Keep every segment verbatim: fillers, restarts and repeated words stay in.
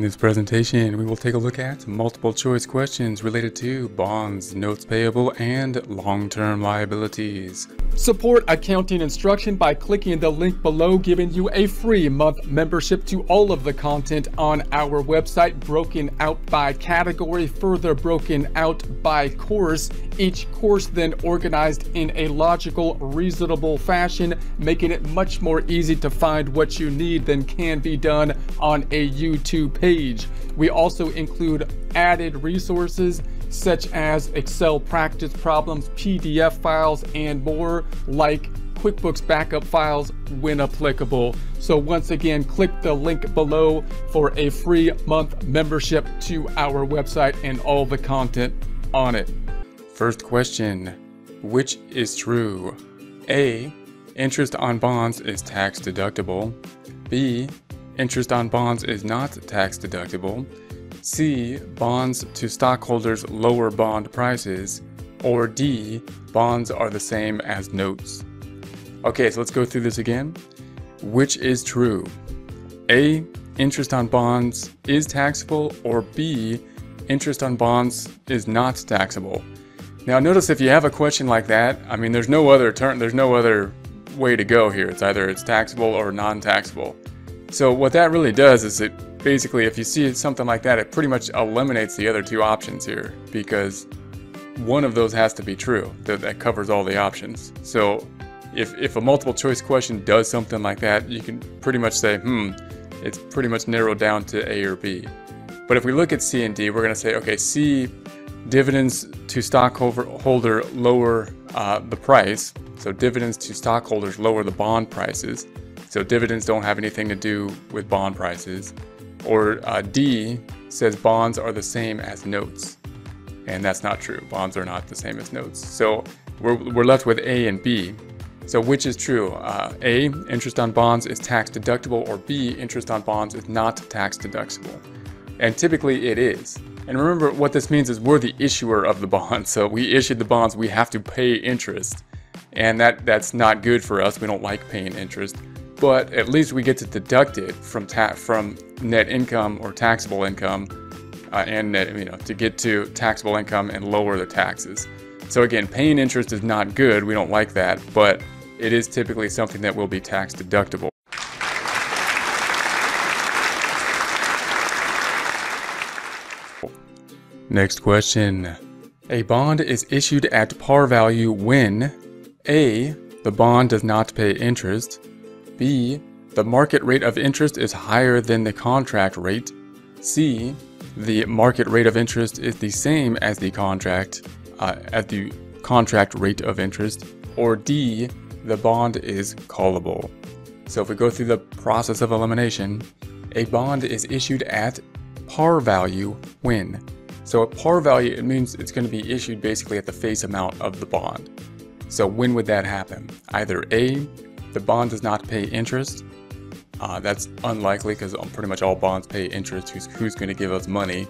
In this presentation, we will take a look at multiple choice questions related to bonds, notes payable, and long-term liabilities. Support accounting instruction by clicking the link below, giving you a free month membership to all of the content on our website, broken out by category, further broken out by course. Each course then organized in a logical, reasonable fashion, making it much more easy to find what you need than can be done on a YouTube page. We also include added resources such as Excel practice problems, P D F files, and more, like QuickBooks backup files when applicable. So once again, click the link below for a free month membership to our website and all the content on it. First question, which is true? A, interest on bonds is tax deductible. B, interest on bonds is not tax deductible. C, bonds to stockholders lower bond prices. Or D, bonds are the same as notes. Okay, so let's go through this again. Which is true? A, interest on bonds is taxable. Or B, interest on bonds is not taxable. Now notice, if you have a question like that, I mean, there's no other term, there's no other way to go here. It's either it's taxable or non-taxable. So what that really does is, it basically, if you see something like that, it pretty much eliminates the other two options here, because one of those has to be true. That, that covers all the options. So if, if a multiple choice question does something like that, you can pretty much say, hmm, it's pretty much narrowed down to A or B. But if we look at C and D, we're going to say, okay, C, dividends to stockholder lower uh, the price. So dividends to stockholders lower the bond prices. So dividends don't have anything to do with bond prices. Or uh, D says bonds are the same as notes. And that's not true. Bonds are not the same as notes. So we're, we're left with A and B. So which is true? Uh, A, interest on bonds is tax deductible, or B, interest on bonds is not tax deductible. And typically it is. And remember, what this means is we're the issuer of the bonds. So we issued the bonds, we have to pay interest. And that, that's not good for us. We don't like paying interest. But at least we get to deduct it from ta from net income or taxable income, uh, and net, you know, to get to taxable income and lower the taxes. So again, paying interest is not good. We don't like that, but it is typically something that will be tax deductible. Next question. A bond is issued at par value when A, the bond does not pay interest. B, the market rate of interest is higher than the contract rate. C, the market rate of interest is the same as the contract uh, at the contract rate of interest. Or D, the bond is callable. So if we go through the process of elimination, a bond is issued at par value when. So at par value, it means it's going to be issued basically at the face amount of the bond. So when would that happen? Either A, the bond does not pay interest. Uh, that's unlikely, because pretty much all bonds pay interest. Who's, who's going to give us money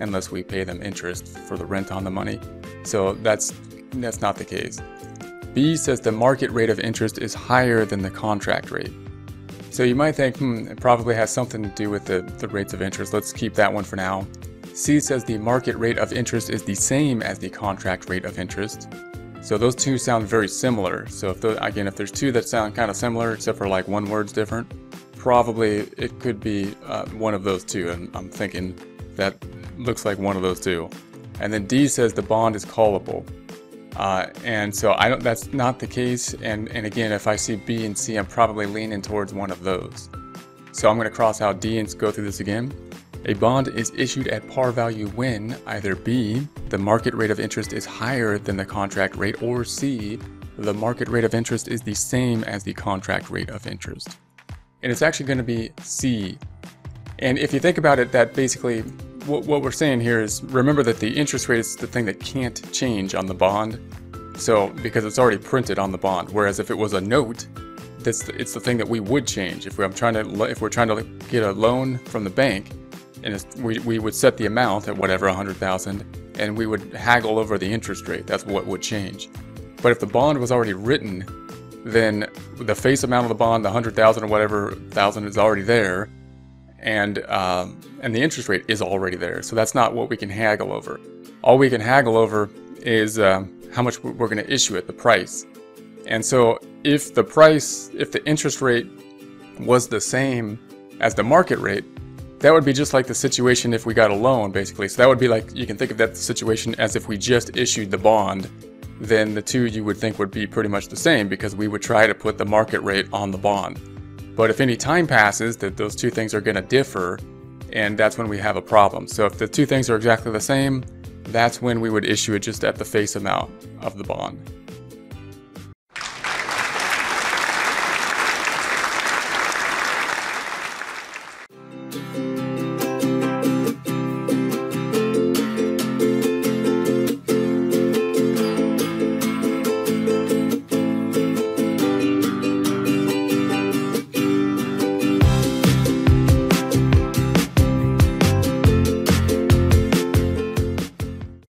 unless we pay them interest for the rent on the money? So that's, that's not the case. B says the market rate of interest is higher than the contract rate. So you might think, hmm, it probably has something to do with the, the rates of interest. Let's keep that one for now. C says the market rate of interest is the same as the contract rate of interest. So those two sound very similar. So if the, again, if there's two that sound kind of similar, except for like one word's different, probably it could be uh, one of those two. And I'm thinking that looks like one of those two. And then D says the bond is callable. Uh, and so I don't, that's not the case. And, and again, if I see B and C, I'm probably leaning towards one of those. So I'm going to cross out D and go through this again. A bond is issued at par value when either B, the market rate of interest is higher than the contract rate, or C, the market rate of interest is the same as the contract rate of interest. And it's actually going to be C. And if you think about it, that basically what, what we're saying here is, remember that the interest rate is the thing that can't change on the bond. So because it's already printed on the bond, whereas if it was a note, that's the, it's the thing that we would change. If we, I'm trying to, if we're trying to get a loan from the bank, and it's, we, we would set the amount at whatever, one hundred thousand, and we would haggle over the interest rate. That's what would change. But if the bond was already written, then the face amount of the bond, the one hundred thousand or whatever thousand, is already there. and um, and the interest rate is already there. So that's not what we can haggle over. All we can haggle over is um, how much we're going to issue at the price. And so if the price, if the interest rate was the same as the market rate, that would be just like the situation if we got a loan, basically. So that would be like, you can think of that situation as if we just issued the bond, then the two you would think would be pretty much the same, because we would try to put the market rate on the bond. But if any time passes, that those two things are going to differ, and that's when we have a problem. So if the two things are exactly the same, that's when we would issue it just at the face amount of the bond.